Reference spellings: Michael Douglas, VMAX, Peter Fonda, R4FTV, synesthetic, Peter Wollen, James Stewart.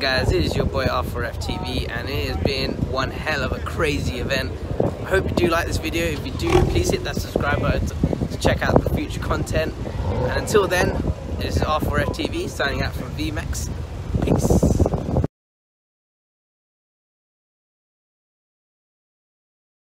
Guys, it is your boy R4FTV, and it has been one hell of a crazy event. I hope you do like this video. If you do, please hit that subscribe button to check out the future content. And until then, this is R4FTV signing out from VMAX. Peace.